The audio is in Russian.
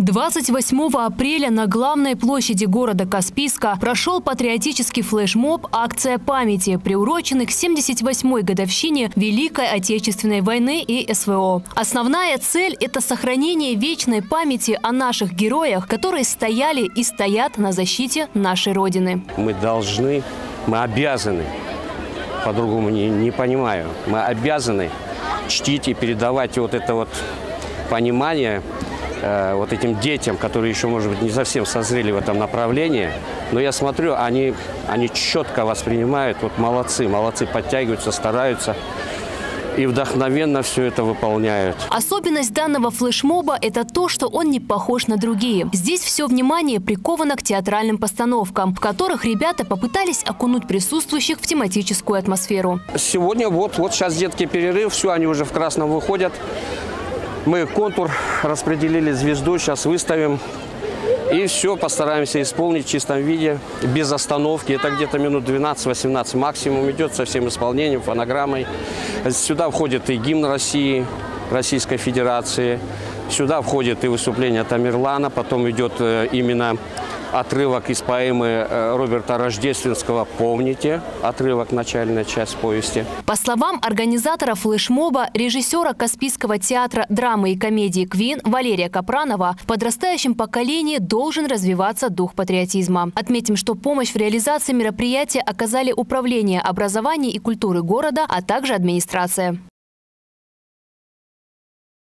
28 апреля на главной площади города Каспийска прошел патриотический флешмоб «Акция памяти», приуроченный к 78-й годовщине Великой Отечественной войны и СВО. Основная цель – это сохранение вечной памяти о наших героях, которые стояли и стоят на защите нашей Родины. Мы должны, мы обязаны, по-другому не понимаю, мы обязаны чтить и передавать вот это вот понимание вот этим детям, которые еще, может быть, не совсем созрели в этом направлении. Но я смотрю, они четко воспринимают, вот молодцы, подтягиваются, стараются и вдохновенно все это выполняют. Особенность данного флешмоба – это то, что он не похож на другие. Здесь все внимание приковано к театральным постановкам, в которых ребята попытались окунуть присутствующих в тематическую атмосферу. Сегодня вот сейчас детский перерыв, все, они уже в красном выходят. Мы контур распределили, звезду сейчас выставим. И все постараемся исполнить в чистом виде, без остановки. Это где-то минут 12-18 максимум идет со всем исполнением, фонограммой. Сюда входит и гимн России, Российской Федерации. Сюда входит и выступление Тамерлана. Потом идет именно отрывок из поэмы Роберта Рождественского «Помните», отрывок, начальная часть повести. По словам организатора флешмоба, режиссера Каспийского театра драмы и комедии «Квин» Валерия Капранова, в подрастающем поколении должен развиваться дух патриотизма. Отметим, что помощь в реализации мероприятия оказали Управление образования и культуры города, а также администрация.